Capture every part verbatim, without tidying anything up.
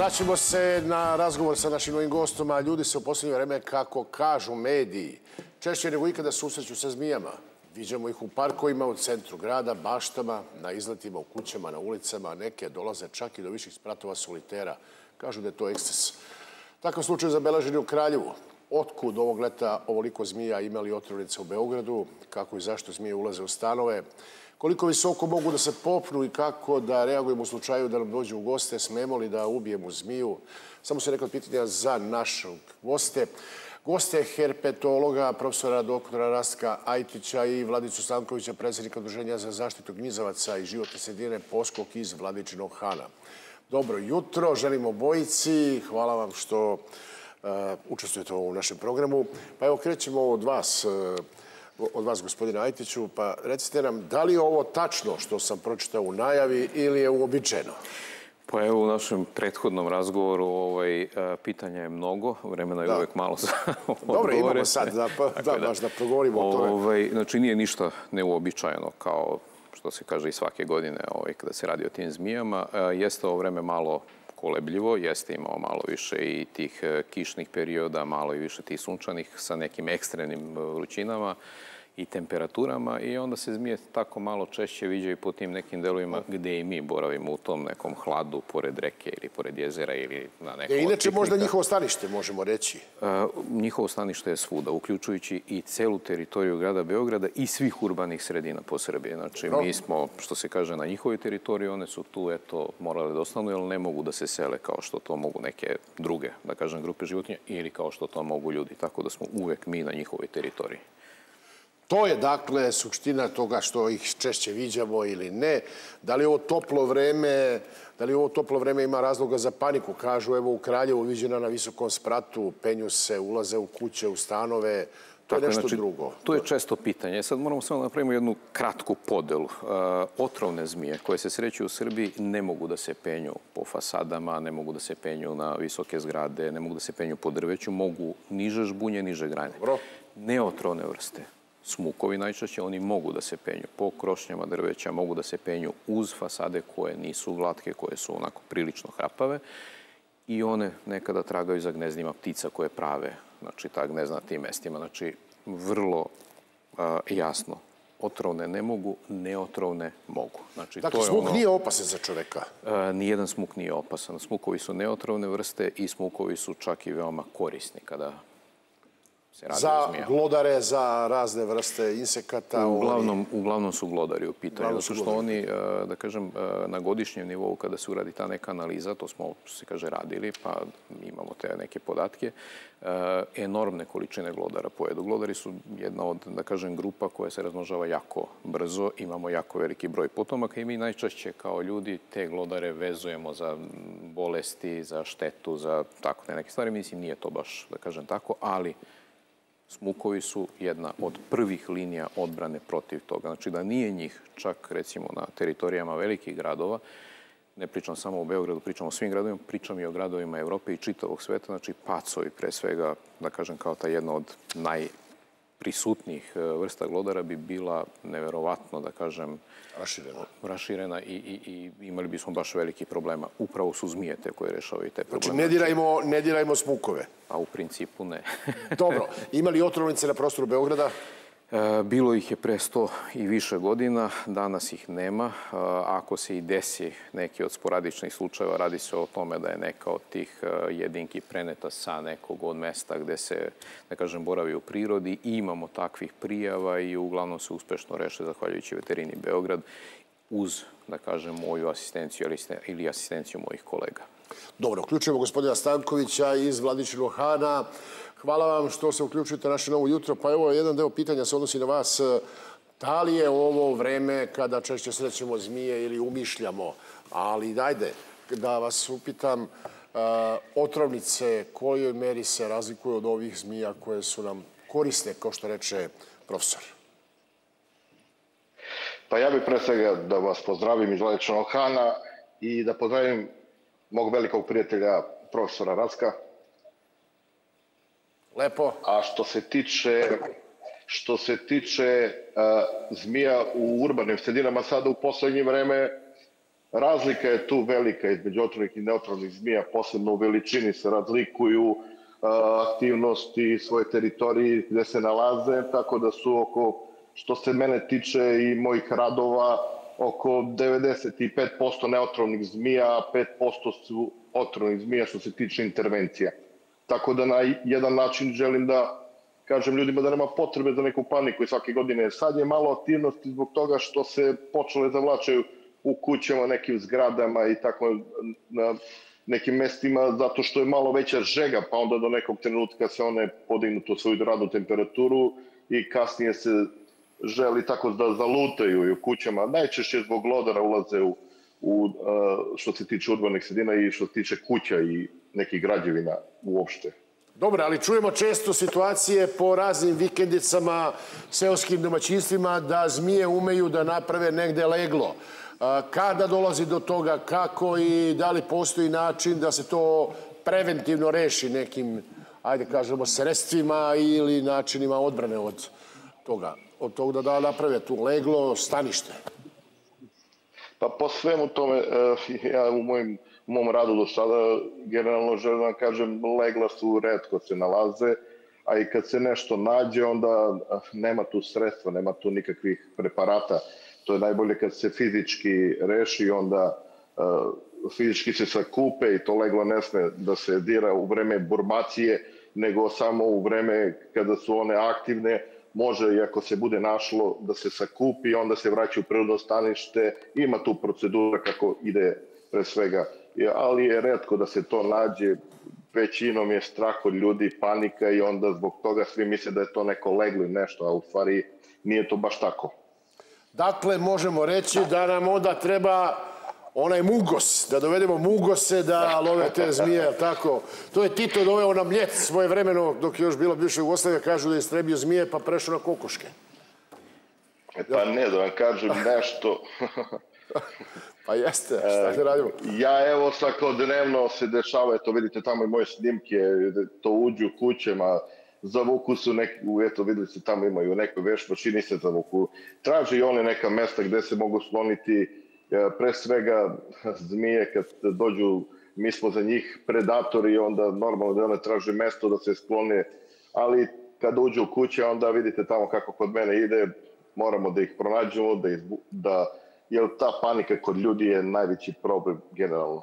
Vraćamo se na razgovor sa našim novim gostom. Ljudi se u posljednje vreme, kako kažu mediji, češće nego ikada susreću sa zmijama. Viđamo ih u parkovima, u centru grada, baštama, na izletima, u kućama, na ulicama. Neke dolaze čak i do viših spratova solitera. Kažu da je to eksces. Takav slučaj zabeležen je u Kraljevu. Otkud ovog leta ovoliko zmija imali otrovnice u Beogradu? Kako i zašto zmije ulaze u stanove? Koliko visoko mogu da se popnu i kako da reagujemo u slučaju da nam dođu u goste? Smemo li da ubijemo zmiju? Samo su neka pitanja za naše goste. Goste herpetologa, profesora doktora Rastka Ajtića i Vladicu Stankovića, predsjednika Udruženja za zaštitu gnjizavaca i životne sredine Poskok iz Vladičinog hana. Dobro jutro, želim obojici. Hvala vam što učestvujete u našem programu. Pa evo, krećemo od vas, od vas, gospodina Ajtiću, pa recite nam, da li je ovo tačno što sam pročitao u najavi ili je uobičajeno? Pa evo, u našem prethodnom razgovoru pitanja je mnogo, vremena je uvek malo za odgovore. Dobro, imamo sad da progovorimo o tome. Znači, nije ništa neuobičajeno, kao što se kaže i svake godine kada se radi o tim zmijama. Jeste ovo vreme malo kolebljivo, jeste imao malo više i tih kišnih perioda, malo i više tih sunčanih sa nekim ekstremnim vrućinama i temperaturama, i onda se zmije tako malo češće viđaju po tim nekim delovima gde i mi boravimo, u tom nekom hladu pored reke ili pored jezera ili na nekom otpitnika. Inače, možda njihovo stanište, možemo reći? Njihovo stanište je svuda, uključujući i celu teritoriju grada Beograda i svih urbanih sredina po Srbiji. Znači, mi smo, što se kaže, na njihovoj teritoriji, one su tu, eto, morale da ostanu, jer ne mogu da se sele kao što to mogu neke druge, da kažem, grupe životinja, ili kao što to mogu ljudi. Tako da smo uvek mi na njihovoj teritoriji. To je, dakle, suština toga što ih češće viđamo ili ne. Da li ovo toplo vreme, da li ovo toplo vreme ima razloga za paniku? Kažu, evo, u Kraljevu viđena na visokom spratu, penju se, ulaze u kuće, u stanove. To je nešto drugo. To je često pitanje. Sad moramo samo napraviti jednu kratku podelu. Otrovne zmije koje se sreću u Srbiji ne mogu da se penju po fasadama, ne mogu da se penju na visoke zgrade, ne mogu da se penju po drveću, mogu niže žbunje, niže grane. Neotrovne vrste, smukovi najčešće, oni mogu da se penju po krošnjama drveća, mogu da se penju uz fasade koje nisu glatke, koje su onako prilično hrapave, i one nekada tragaju za gnezdima ptica koje prave, znači ta gnezda na tim mestima. Znači, vrlo jasno, otrovne ne mogu, neotrovne mogu. Dakle, smuk nije opasan za čoveka? Nijedan smuk nije opasan. Smukovi su neotrovne vrste i smukovi su čak i veoma korisni kada za glodare, za razne vrste insekata. Uglavnom su glodari u pitanju. Zato što oni, da kažem, na godišnjem nivou, kada se uradi ta neka analiza, to smo, se kaže, radili, pa imamo te neke podatke, enormne količine glodara pojedu. Glodari su jedna od, da kažem, grupa koja se razmnožava jako brzo, imamo jako veliki broj potomaka i mi najčešće kao ljudi te glodare vezujemo za bolesti, za štetu, za tako te neke stvari. Mislim, nije to baš, da kažem, tako, ali smukovi su jedna od prvih linija odbrane protiv toga. Znači, da nije njih, čak recimo na teritorijama velikih gradova, ne pričam samo o Beogradu, pričam o svim gradovima, pričam i o gradovima Evrope i čitavog sveta. Znači, pacovi pre svega, da kažem, kao ta jedna od najprisutnijih vrsta glodara bi bila neverovatno, da kažem, raširena, i imali bismo baš veliki problema. Upravo su zmije te koje rešavaju te probleme. Znači, ne dirajmo smukove? A u principu ne. Dobro. Ima li otrovnice na prostoru Beograda? Bilo ih je pre sto i više godina, danas ih nema. Ako se i desi neki od sporadičnih slučajeva, radi se o tome da je neka od tih jedinki preneta sa nekog od mesta gde se, da kažem, boravi u prirodi. Imamo takvih prijava i uglavnom se uspešno reše zahvaljujući veterini Beograd, uz, da kažem, moju asistenciju ili asistenciju mojih kolega. Dobro, uključujemo gospodina Stankovića iz Vladičinog hana. Hvala vam što se uključujete na naše Novo jutro. Pa evo, jedan deo pitanja se odnosi na vas. Da li je ovo vreme kada češće srećemo zmije ili umišljamo? Ali dajde, da vas upitam, otrovnice, kojoj meri se razlikuju od ovih zmija koje su nam korisne, kao što reče profesor? Pa ja bih pre svega da vas pozdravim iz Vladičinog hana i da pozdravim mog velikog prijatelja, profesora Rastka. Lepo. A što se tiče, što se tiče uh, zmija u urbanim sredinama, sada u poslednje vreme Razlika je tu velika između otrovnih i neotrovnih zmija, posebno u veličini se razlikuju aktivnosti svoje teritorije gde se nalaze, tako da su oko, što se mene tiče i mojih radova, oko devedeset pet posto neotrovnih zmija, a pet posto su otrovnih zmija što se tiče intervencija. Tako da na jedan način želim da kažem ljudima da nema potrebe za neku paniku i svake godine. Sad je malo aktivnosti zbog toga što se počele zavlačaju u kućama, nekim zgradama i tako na nekim mestima, zato što je malo veća žega, pa onda do nekog trenutka se one podignu tu svoju radnu temperaturu i kasnije se želi tako da zalutaju u kućama. Najčešće zbog glodara ulaze u, u, što se tiče urbanih sredina i što se tiče kuća i nekih građevina uopšte. Dobro, ali čujemo često situacije po raznim vikendicama, seoskim domaćinstvima, da zmije umeju da naprave negde leglo. Kada dolazi do toga, kako i da li postoji način da se to preventivno reši nekim, ajde kažemo, sredstvima ili načinima odbrane od toga? Od toga da naprave tu leglo, stanište? Pa po svemu tome, ja u mojim U mom radu do sada, generalno želim da kažem, legla su retko se nalaze, a i kad se nešto nađe, onda nema tu sredstva, nema tu nikakvih preparata. To je najbolje kad se fizički reši, onda uh, fizički se sakupe i to leglo ne sme da se dira u vreme burbacije, nego samo u vreme kada su one aktivne, može i ako se bude našlo da se sakupi, onda se vraća u prirodno stanište, ima tu procedura kako ide pre svega. Ali je retko da se to nađe, većinom je strah od ljudi, panika i onda zbog toga svi misle da je to neko leglo i nešto, a u stvari nije to baš tako. Dakle, možemo reći da nam onda treba onaj mugos, da dovedemo mugose da love te zmije, tako. To je Tito doveo na Mljet svoje vremeno, dok je još bila bivša Jugoslavija, kažu da je istrebio zmije pa prešao na kokoške. Pa ne, da vam kažem nešto... Pa jeste, šta se radimo? Ja evo svakodnevno se dešava, eto vidite tamo i moje snimke, to uđu u kućama, zavuku su neki, eto videli se tamo imaju nekoj veš mašini se zavuku. Traže i one neka mesta gde se mogu sloniti, pre svega zmije kad dođu, mi smo za njih predatori, onda normalno da one traže mesto da se sklone, ali kad uđu u kuće onda vidite tamo kako kod mene ide, moramo da ih pronađemo, da da jer ta panika kod ljudi je najveći problem generalno.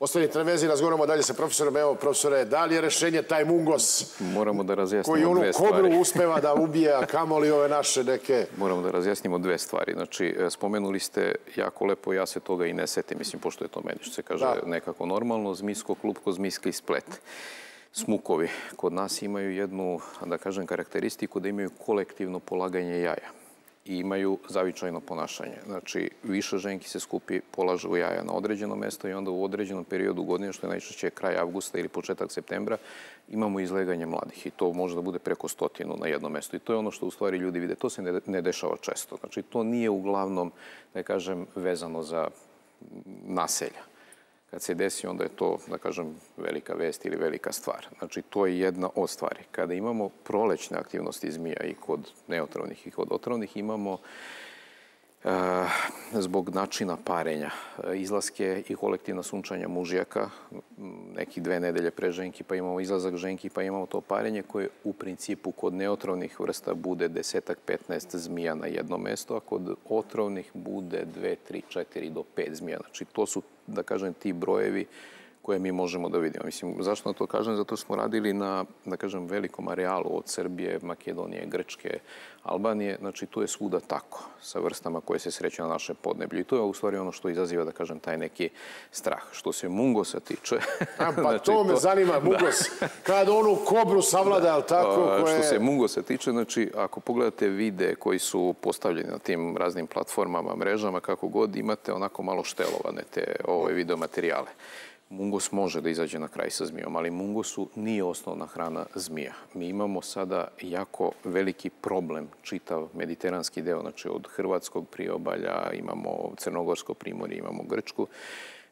Ostanite na vezi, razgovaramo dalje sa profesorom. Evo, profesore, da li je rešenje taj mungos koji onu kobru uspeva da ubije, a kamoli ove naše neke... Moramo da razjasnimo dve stvari. Znači, spomenuli ste jako lepo, ja se toga i ne setim, mislim, pošto je to meni, što se kaže nekako normalno, zmijsko klupko, zmijski splet. Smukovi kod nas imaju jednu, da kažem, karakteristiku da imaju kolektivno polaganje jaja. I imaju zavičajno ponašanje. Znači, više ženki se skupi, polažu jaja na određeno mesto i onda u određenom periodu godine, što je najčešće kraj avgusta ili početak septembra, imamo izleganje mladih i to može da bude preko stotinu na jedno mesto. I to je ono što u stvari ljudi vide. To se ne dešava često. Znači, to nije uglavnom, da kažem, vezano za naselja. Kad se desi, onda je to, da kažem, velika vest ili velika stvar. Znači, to je jedna od stvari. Kada imamo prolećne aktivnosti zmija i kod neotrovnih i kod otrovnih, imamo e, zbog načina parenja, izlaske i kolektivna sunčanja mužjaka, neki dve nedelje pre ženki, pa imamo izlazak ženki, pa imamo to parenje koje u principu kod neotrovnih vrsta bude desetak, petnaest zmija na jedno mesto, a kod otrovnih bude dve, tri, četiri do pet zmija. Znači, to su, da kažem, ti brojevi koje mi možemo da vidimo. Mislim, zašto na to kažem? Zato smo radili na, da kažem, velikom arealu od Srbije, Makedonije, Grčke, Albanije. Znači, to je svuda tako sa vrstama koje se sreću na našem podneblju. I to je u stvari ono što izaziva, da kažem, taj neki strah. Što se mungosa tiče... A, pa znači, to me to... zanima, mungos. Kad onu kobru savlada, ali tako... Koje... Što se mungosa tiče, znači, ako pogledate videe koji su postavljeni na tim raznim platformama, mrežama, kako god, imate onako malo štelovane te ove videomaterijale. Mungos može da izađe na kraj sa zmijom, ali mungosu nije osnovna hrana zmija. Mi imamo sada jako veliki problem, čitav mediteranski deo, znači od hrvatskog priobalja, imamo crnogorsko primorje, imamo Grčku,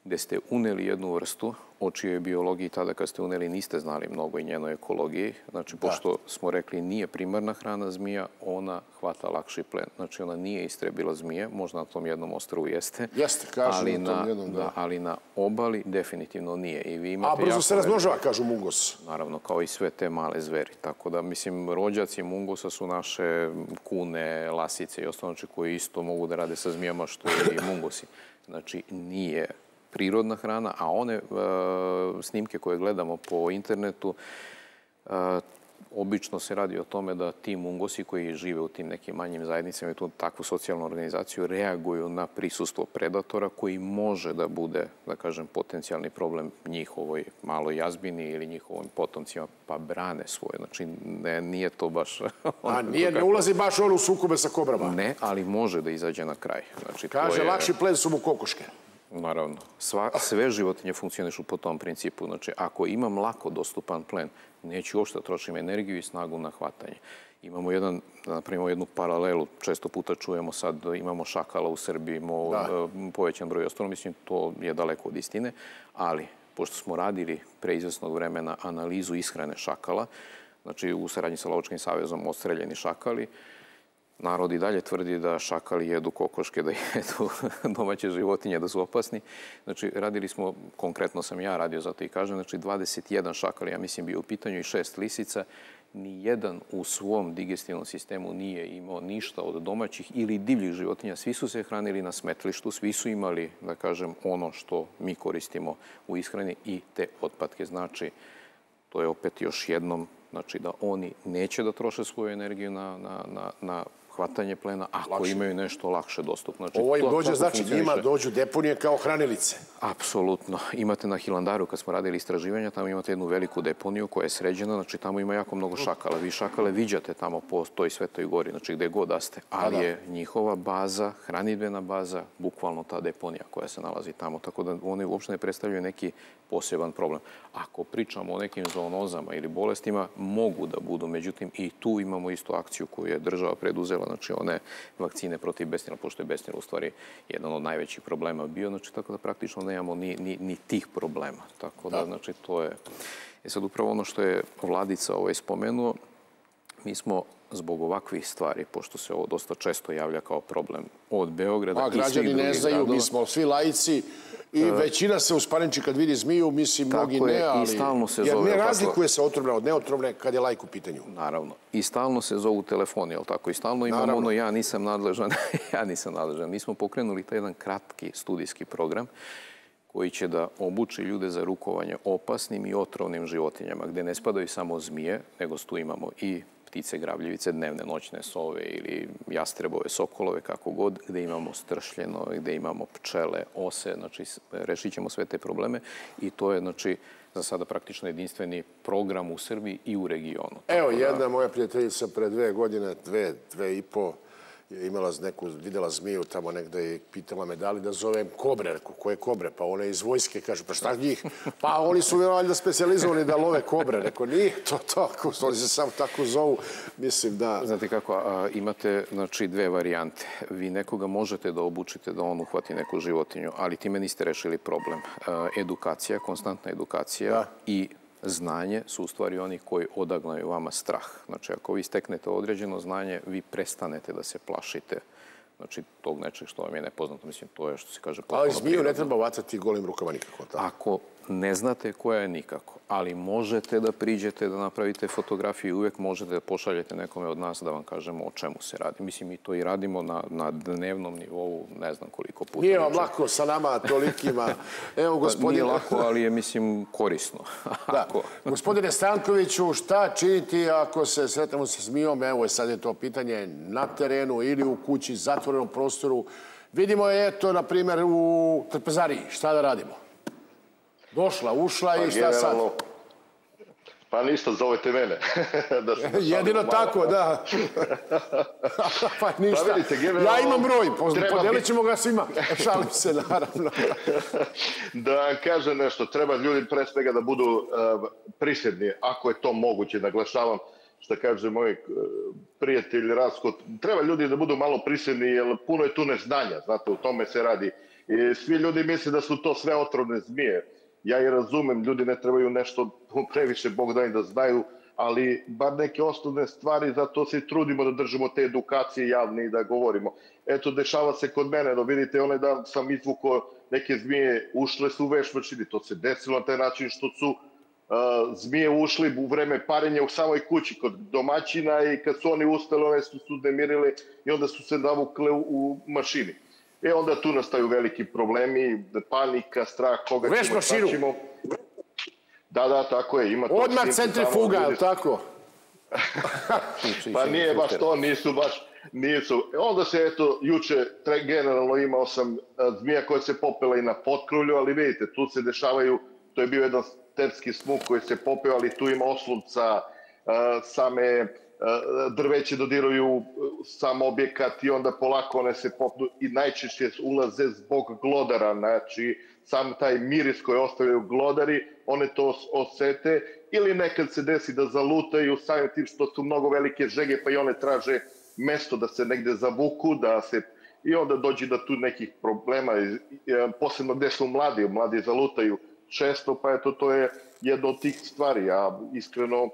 gde ste uneli jednu vrstu, o čijoj biologiji tada kad ste uneli niste znali mnogo i njenoj ekologiji. Znači, pošto smo rekli nije primarna hrana zmija, ona hvata lakši plen. Znači, ona nije istrebila zmije, možda na tom jednom ostrvu jeste. Jeste, kažu na tom jednom, da. Ali na obali definitivno nije. A brzo se razmnožava, kažu mungos. Naravno, kao i sve te male zveri. Tako da, mislim, rođaci mungosa su naše kune, lasice i ostaloče koje isto mogu da rade sa zmijama što i mungosi. Znači, nije prirodna hrana, a one snimke koje gledamo po internetu obično se radi o tome da ti mungosi koji žive u tim nekim manjim zajednicama i tu takvu socijalnu organizaciju reaguju na prisustvo predatora koji može da bude, da kažem, potencijalni problem njihovoj maloj jazbini ili njihovim potomcima, pa brane svoje. Znači, nije to baš... A nije, ne ulazi baš ono u sukobe sa kobrama? Ne, ali može da izađe na kraj. Kaže, lakši plen su mu kokoške. Naravno. Sve životinje funkcionišu po tom principu. Znači, ako imam lako dostupan plen, neću uopšte trošiti energiju i snagu na hvatanje. Imamo jedan, napravimo jednu paralelu, često puta čujemo sad, imamo šakala u Srbiji, imamo povećan broj ostalo, mislim, to je daleko od istine, ali, pošto smo radili pre izvesnog vremena analizu ishrane šakala, znači u saradnji sa Lovačkim savezom odstreljeni šakali, narod i dalje tvrdi da šakali jedu kokoške, da jedu domaće životinje, da su opasni. Znači, radili smo, konkretno sam ja radio, zato i kažem, znači dvadeset jedan šakali, ja mislim, bio u pitanju i šest lisica, nijedan u svom digestivnom sistemu nije imao ništa od domaćih ili divljih životinja. Svi su se hranili na smetlištu, svi su imali, da kažem, ono što mi koristimo u ishrani i te otpadke. Znači, to je opet još jednom, znači da oni neće da troše svoju energiju na hvatanje plena ako imaju nešto lakše dostupno. Ovo im dođe, znači njima dođu deponije kao hranilice. Apsolutno. Imate na Hilandaru, kad smo radili istraživanja, tamo imate jednu veliku deponiju koja je sređena, znači tamo ima jako mnogo šakala. Vi šakale viđate tamo po toj Svetoj gori, znači gde god da ste, ali je njihova baza, hranidbena baza, bukvalno ta deponija koja se nalazi tamo, tako da oni uopšte ne predstavljaju neki poseban problem. Ako pričamo o nekim zoonozama ili bolestima, mogu da budu, međutim i tu imamo istu akciju koju je država preduzela, znači one vakcine protiv besnila, pošto je besnila u stvari jedan od najvećih problema bio, znači tako da praktično nemamo ni tih problema. Tako da, znači to je... E sad upravo ono što je Vladica ovaj spomenuo, mi smo zbog ovakvih stvari, pošto se ovo dosta često javlja kao problem od Beograda i svih drugih gradova. A građani ne znaju, mi smo svi laici i većina se uspaniči kad vidi zmiju, mislim, mnogi ne, ali... Jer ne razlikuje se otrovna od neotrovne kad je laik u pitanju. Naravno. I stalno se zovu telefoni, jel' tako? I stalno imamo ono, ja nisam nadležan, ja nisam nadležan. Mi smo pokrenuli taj jedan kratki studijski program koji će da obuči ljude za rukovanje opasnim i otrovnim životinjama, gde ne spadaju samo zmije, nego tu imamo i ptice, grabljivice, dnevne, noćne sove ili jastrebove, sokolove, kako god, gde imamo stršljeno, gde imamo pčele, ose, znači rešit ćemo sve te probleme i to je, znači, za sada praktično jedinstveni program u Srbiji i u regionu. Evo, jedna moja prijateljica pre dve godine, dve, dve i po, je imala neku, videla zmiju tamo negde i pitala me da li da zovem kobre, koje kobre, pa one iz vojske, kažu, pa šta njih? Pa oni su vjerovatno specijalizovani da love kobre, neko nije to tako, oni se samo tako zovu, mislim da... Znate kako, imate, znači, dve varijante. Vi nekoga možete da obučite da on uhvati neku životinju, ali time niste rešili problem. Edukacija, konstantna edukacija i... Znanje su u stvari oni koji odagnaju vama strah. Znači, ako vi steknete određeno znanje, vi prestanete da se plašite. Znači, tog nečeg što vam je nepoznato, mislim, to je što se kaže... Ali zmiju ne treba vatati golim rukama nikako. Ako ne znate koja je nikako, ali možete da priđete, da napravite fotografiju i uvek možete da pošaljete nekome od nas da vam kažemo o čemu se radi. Mislim, mi to i radimo na dnevnom nivou, ne znam koliko puta. Nije vam lako sa nama tolikima. Evo, gospodine... Nije lako, ali je, mislim, korisno. Gospodine Stankoviću, šta činiti ako se sretnemo sa zmijom? Evo, sad je to pitanje na terenu ili u kući, zatvorenom prostoru. Vidimo je, eto, na primjer, u Trpezariji. Šta da radimo? Došla, ušla i šta sad? Pa ništa, zovete mene. Jedino tako, da. Pa ništa. Ja imam broj, podelit ćemo ga svima. Šalim se, naravno. Da vam kažem nešto, treba ljudi pre svega da budu prisjedni, ako je to moguće, naglašavam, što kaže moj prijatelj Rastko, treba ljudi da budu malo prisjedni, jer puno je tu neznanja, znate, u tome se radi. Svi ljudi misle da su to sve otrovne zmije. Ja i razumem, ljudi ne trebaju nešto previše, Bog daj, da znaju, ali bar neke osnovne stvari, zato se trudimo da držimo te edukacije javne i da govorimo. Eto, dešava se kod mene, no vidite, onaj dan sam izvukao neke zmije, ušle su u vešmačini, to se desilo na taj način što su zmije ušli u vreme parenja u samoj kući kod domaćina i kad su oni ustali, one su uznemirile i onda su se navukle u mašini. E onda tu nastaju veliki problemi, panika, strah, koga ćemo sačimo. Da, da, tako je. Odmah centrifuga, ali tako? Pa nije baš to, nisu baš, nisu. Onda se, eto, juče generalno imao sam zmija koja se popela i na potkrulju, ali vidite, tu se dešavaju, to je bio jedan terski smuk koji se popeo, ali tu ima oslonca, same drveće dodiraju sam objekat i onda polako one se popnu i najčešće ulaze zbog glodara, znači sam taj miris koji ostavljaju glodari, one to osete ili nekad se desi da zalutaju samim tim što su mnogo velike žege pa i one traže mesto da se negde zavuku, da se i onda dođe da tu nekih problema, posebno gde su mladi, mladi zalutaju često, pa eto to je jedna od tih stvari, a iskreno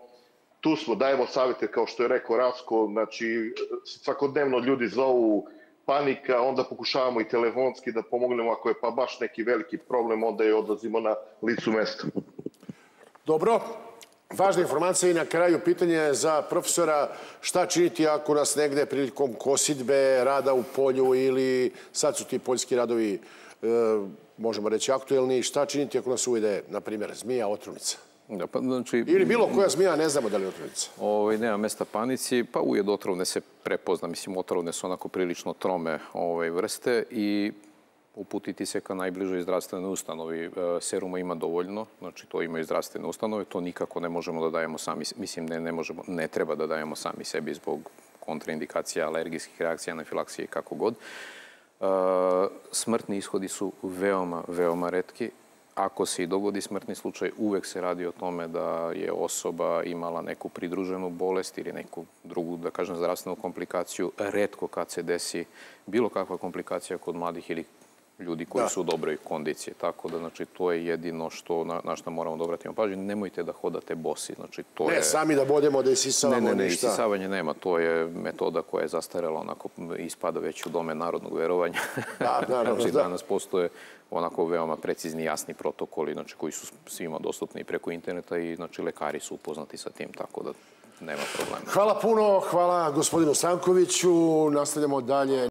tu smo, dajemo savjete, kao što je rekao Rastko, znači svakodnevno ljudi zovu panika, onda pokušavamo i telefonski da pomognemo, ako je pa baš neki veliki problem, onda je odlazimo na licu mesta. Dobro, važna informacija i na kraju pitanje za profesora, šta činiti ako nas negde prilikom kosidbe, rada u polju ili sad su ti poljski radovi, možemo reći, aktuelni, šta činiti ako nas ujede, na primjer, zmija otrovnica? Ili bilo koja zmija, ne znamo da li je otrovnica. Nema mesta panici, pa ujed otrovne se prepozna. Mislim, otrovne su onako prilično trome vrste i uputiti se ka najbližoj zdravstvenoj ustanovi. Seruma ima dovoljno, znači to imaju zdravstvene ustanove, to nikako ne možemo da dajemo sami, mislim, ne treba da dajemo sami sebi zbog kontraindikacija, alergijskih reakcija, anafilaksije i kako god. Smrtni ishodi su veoma, veoma retki. Ako se i dogodi smrtni slučaj, uvek se radi o tome da je osoba imala neku pridruženu bolest ili neku drugu, da kažem, zdravstvenu komplikaciju. Retko kad se desi bilo kakva komplikacija kod mladih ili ljudi koji su u dobroj kondiciji. Tako da, znači, to je jedino na što moramo da obratimo pažnju. Nemojte da hodate bosi. Ne, sami da bodemo, da isisavamo ništa. Ne, ne, isisavanje nema. To je metoda koja je zastarela, onako, ispada već u domen narodnog verovanja. Da, naravno. Znači, danas postoje onako veoma precizni, jasni protokoli koji su svima dostupni preko interneta i lekari su upoznati sa tim, tako da nema problema. Hvala puno, hvala gospodinu Stankoviću. Nastavljamo dalje.